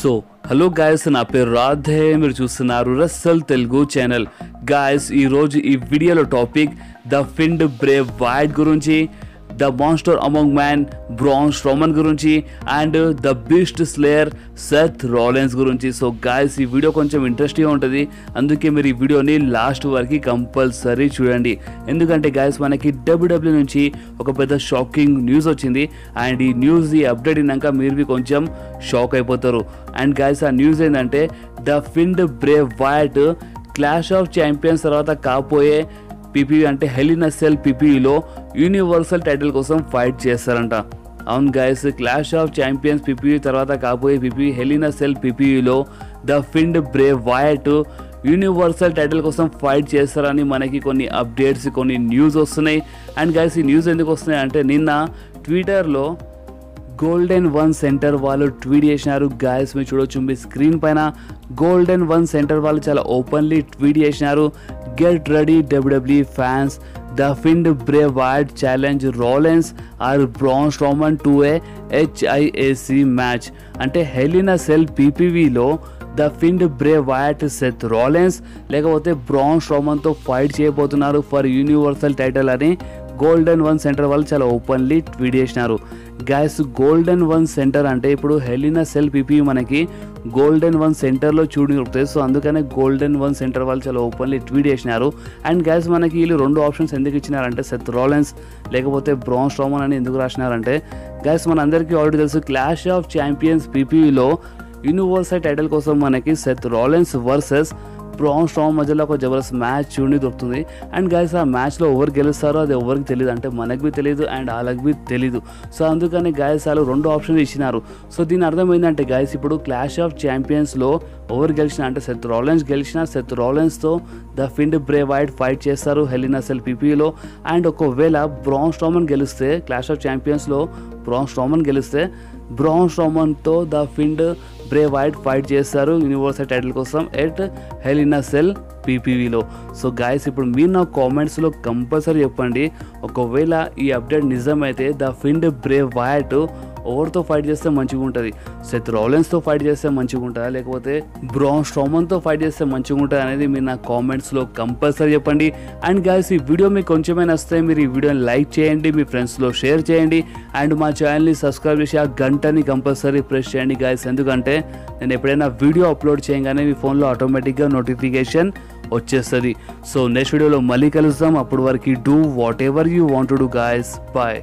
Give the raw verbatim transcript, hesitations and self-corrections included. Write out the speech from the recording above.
So hello guys, నా పేరు రాధే. మీరు చూస్తున్నారు రస్సల్ తెలుగు ఛానల్. గాయస్, ఈరోజు ఈ వీడియోలో టాపిక్ ద ఫిండ్ బ్రే వైట్ గురించి, the monster among man Braun Strowman గురించి and the beast slayer Seth Rollins గురించి. సో గాయస్, ఈ వీడియో కొంచెం ఇంట్రెస్టింగ్గా ఉంటుంది, అందుకే మీరు ఈ వీడియోని లాస్ట్ వరకు కంపల్సరీ చూడండి. ఎందుకంటే గాయస్, మనకి డబ్ల్యూడబ్ల్యూ నుంచి ఒక పెద్ద షాకింగ్ న్యూస్ వచ్చింది అండ్ ఈ న్యూస్ ఈ అప్డేట్ అయినాక మీరు కొంచెం షాక్ అయిపోతారు. అండ్ గాయస్, ఆ న్యూస్ ఏంటంటే the ఫిండ్ Bray Wyatt clash of champions తర్వాత కాపోయే పీపీ అంటే హెలినసెల్ పీపీలో యూనివర్సల్ టైటిల్ కోసం ఫైట్ చేస్తారంట. అవును guys, clash of champions PP తర్వాత కాపోయే పీపీ హెలినసెల్ పీపీలో the ఫిండ్ Bray Wyatt universal title కోసం ఫైట్ చేస్తారని మనకి కొన్ని అప్డేట్స్, కొన్ని న్యూస్ వస్తున్నాయి. అండ్ గాయస్, ఈ న్యూస్ ఎందుకు వస్తున్నాయి అంటే నిన్న ట్విట్టర్లో గోల్డెన్ వన్ సెంటర్ వాళ్ళు ట్వీట్ చేసినారు. గాయస్, మీరు చూడొచ్చు మీ స్క్రీన్ పైన, గోల్డెన్ వన్ సెంటర్ వాళ్ళు చాలా ఓపెన్లీ ట్వీట్ చేసినారు. Get ready WWE fans, the ఫిండ్ Bray Wyatt challenge Rollins or Braun Strowman to a HIAC match. అంటే హెలినసెల్ పీపీవీలో the ఫిండ్ Bray Wyatt Seth Rollins లేకపోతే బ్రాన్ స్ట్రోమన్తో ఫైట్ చేయబోతున్నారు ఫర్ యూనివర్సల్ టైటిల్ అని Golden One centre వాళ్ళు చాలా openly tweet చేసినారు. Guys, Golden One Center అంటే ఇప్పుడు హెలినసెల్ పీపీ మనకి గోల్డెన్ వన్ సెంటర్లో చూడని దొరుకుతాయి. సో అందుకనే గోల్డెన్ వన్ సెంటర్ వాళ్ళు చాలా ఓపెన్లీ ట్వీట్ చేసినారు. అండ్ గాయస్, మనకి వీళ్ళు రెండు ఆప్షన్స్ ఎందుకు ఇచ్చినారంటే సెత్ రాలిన్స్ లేకపోతే బ్రాన్ స్ట్రోమన్ అని ఎందుకు రాసినారంటే, గాయస్ మన అందరికీ ఆల్రెడీ తెలుసు క్లాష్ ఆఫ్ ఛాంపియన్స్ పీపీలో యూనివర్సల్ టైటిల్ కోసం మనకి Seth Rollins versus Braun Strowman మధ్యలో ఒక జబర్దస్త్ మ్యాచ్ చూడని దొరుకుతుంది. అండ్ గాయస్, ఆ మ్యాచ్లో ఎవరు గెలుస్తారో అది ఎవరికి తెలియదు, అంటే మనకు తెలియదు అండ్ వాళ్ళకి తెలీదు. సో అందుకని గాయస్ వాళ్ళు రెండు ఆప్షన్స్ ఇచ్చినారు. సో దీని అర్థం ఏంటంటే గాయస్, ఇప్పుడు క్లాష్ ఆఫ్ ఛాంపియన్స్లో ఎవరు గెలిచినా అంటే సెత్ రాలిన్స్ గెలిచినా సెత్ రాలిన్స్తో ద ఫిండ్ బ్రే వైట్ ఫైట్ చేస్తారు హెలినసెల్ పీపీలో. అండ్ ఒకవేళ బ్రాన్ స్ట్రోమన్ గెలిస్తే, క్లాష్ ఆఫ్ ఛాంపియన్స్లో బ్రాన్ స్ట్రోమన్ గెలిస్తే బ్రాన్ స్ట్రోమన్తో ద ఫిండ్ బ్రే వైట్ ఫైట్ చేస్తారు యూనివర్సల్ టైటిల్ కోసం ఎట్ హెలినసెల్ పీపీవీలో. సో గాయస్, ఇప్పుడు మీరు నా కామెంట్స్లో కంపల్సరీ చెప్పండి, ఒకవేళ ఈ అప్డేట్ నిజమైతే ద ఫిండ్ బ్రే వైట్ ఎవరితో ఫైట్ చేస్తే మంచిగా ఉంటుంది, సెత్ రాలిన్స్తో ఫైట్ చేస్తే మంచిగా ఉంటుందా లేకపోతే బ్రాన్ స్ట్రోమన్తో ఫైట్ చేస్తే మంచిగా ఉంటుంది అనేది మీరు నా కామెంట్స్లో కంపల్సరీ చెప్పండి. అండ్ గాయస్, ఈ వీడియో మీకు కొంచెమైనా వస్తే మీరు ఈ వీడియోని లైక్ చేయండి, మీ ఫ్రెండ్స్లో షేర్ చేయండి అండ్ మా ఛానల్ని సబ్స్క్రైబ్ చేసి ఆ గంటని కంపల్సరీ ప్రెస్ చేయండి గాయస్. ఎందుకంటే నేను ఎప్పుడైనా వీడియో అప్లోడ్ చేయగానే మీ ఫోన్లో ఆటోమేటిక్గా నోటిఫికేషన్ వచ్చేస్తుంది. సో నెక్స్ట్ వీడియోలో మళ్ళీ కలుద్దాం. అప్పటి వరకు do whatever you want to do guys. Bye.